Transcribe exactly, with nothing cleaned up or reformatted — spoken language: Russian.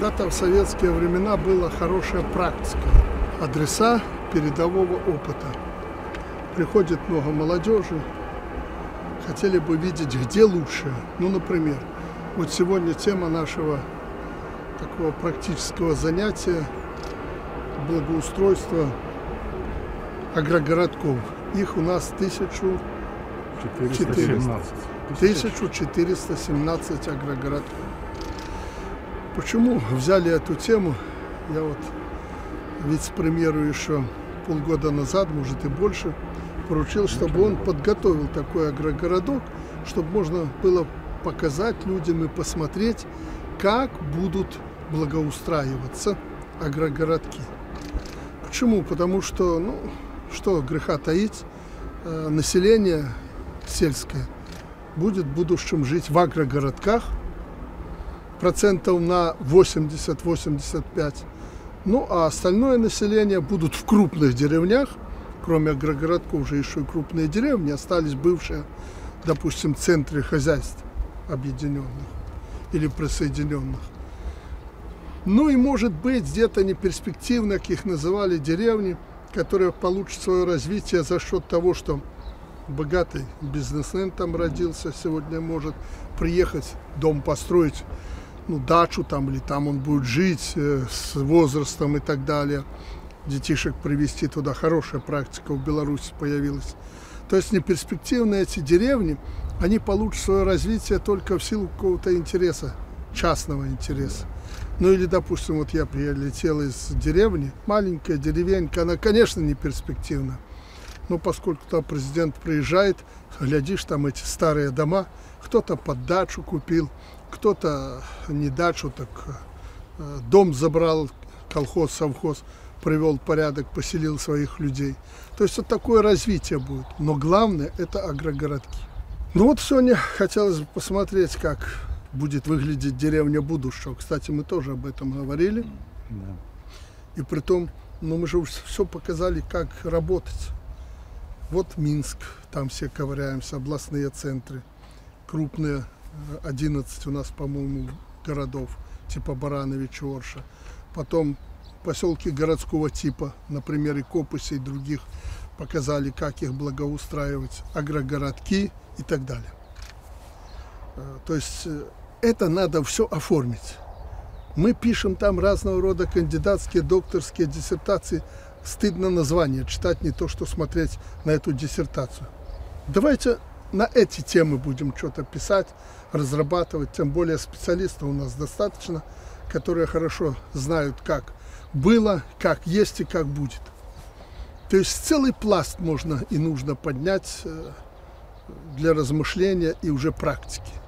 когда-то в советские времена была хорошая практика. Адреса передового опыта. Приходит много молодежи, хотели бы видеть, где лучше. Ну, например, вот сегодня тема нашего такого практического занятия – благоустройство агрогородков. Их у нас тысяча четыреста семнадцать агрогородков. Почему взяли эту тему? Я вот вице-премьеру еще полгода назад, может и больше, поручил, чтобы он подготовил такой агрогородок, чтобы можно было показать людям и посмотреть, как будут благоустраиваться агрогородки. Почему? Потому что, ну, что греха таить, население сельское будет в будущем жить в агрогородках процентов на восемьдесят — восемьдесят пять. Ну, а остальное население будут в крупных деревнях, кроме агрогородков уже еще и крупные деревни, остались бывшие, допустим, центры хозяйств объединенных или присоединенных. Ну и, может быть, где-то неперспективно, как их называли, деревни, которые получат свое развитие за счет того, что богатый бизнесмен там родился, сегодня может приехать, дом построить, ну, дачу там, или там он будет жить э, с возрастом и так далее. Детишек привезти туда. Хорошая практика в Беларуси появилась. То есть неперспективные эти деревни, они получат свое развитие только в силу какого-то интереса, частного интереса. Ну или, допустим, вот я прилетел из деревни, маленькая деревенька, она, конечно, неперспективна. Но поскольку там президент приезжает, глядишь, там эти старые дома, кто-то под дачу купил, кто-то не дачу, так дом забрал, колхоз, совхоз, привел порядок, поселил своих людей. То есть вот такое развитие будет. Но главное – это агрогородки. Ну вот сегодня хотелось бы посмотреть, как будет выглядеть деревня будущего. Кстати, мы тоже об этом говорили. Да. И при том, ну, мы же все показали, как работать. Вот Минск, там все ковыряемся, областные центры, крупные, одиннадцать у нас, по-моему, городов, типа Барановича, Орша. Потом поселки городского типа, например, и Копыси, и других, показали, как их благоустраивать, агрогородки и так далее. То есть это надо все оформить. Мы пишем там разного рода кандидатские, докторские диссертации. Стыдно название читать, не то что смотреть на эту диссертацию. Давайте на эти темы будем что-то писать, разрабатывать, тем более специалистов у нас достаточно, которые хорошо знают, как было, как есть и как будет. То есть целый пласт можно и нужно поднять для размышления и уже практики.